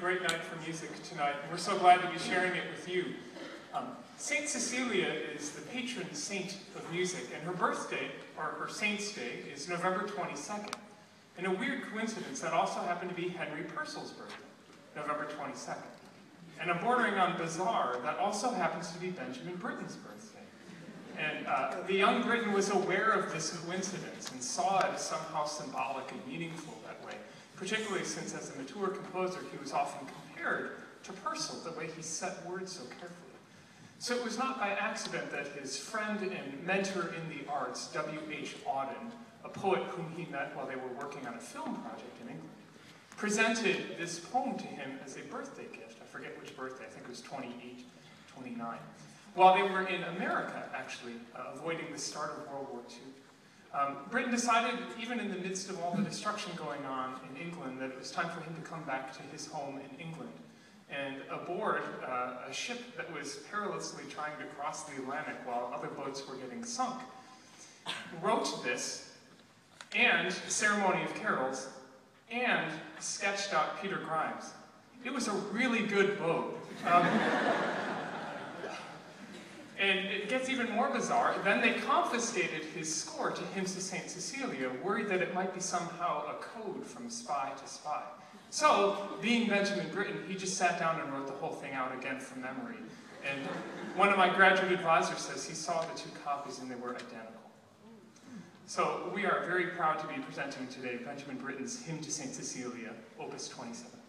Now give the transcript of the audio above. great night for music tonight, and we're so glad to be sharing it with you. Saint Cecilia is the patron saint of music, and her birthday, or her saint's day, is November 22nd. And a weird coincidence, that also happened to be Henry Purcell's birthday, November 22nd. And a bordering on bizarre, that also happens to be Benjamin Britten's birthday. And the young Britten was aware of this coincidence and saw it as somehow symbolic and meaningful that way, particularly since as a mature composer he was often compared to Purcell, the way he set words so carefully. So it was not by accident that his friend and mentor in the arts, W. H. Auden, a poet whom he met while they were working on a film project in England, presented this poem to him as a birthday gift. I forget which birthday, I think it was 28, 29. While they were in America, actually, avoiding the start of World War II. Britain decided, even in the midst of all the destruction going on in England, that it was time for him to come back to his home in England. And aboard a ship that was perilously trying to cross the Atlantic while other boats were getting sunk, wrote this, and Ceremony of Carols, and sketched out Peter Grimes. It was a really good boat. And it gets even more bizarre. Then they confiscated his score to Hymn to St. Cecilia, worried that it might be somehow a code from spy to spy. So, being Benjamin Britten, he just sat down and wrote the whole thing out again from memory. And one of my graduate advisors says he saw the two copies and they were identical. So, we are very proud to be presenting today Benjamin Britten's Hymn to St. Cecilia, Opus 27.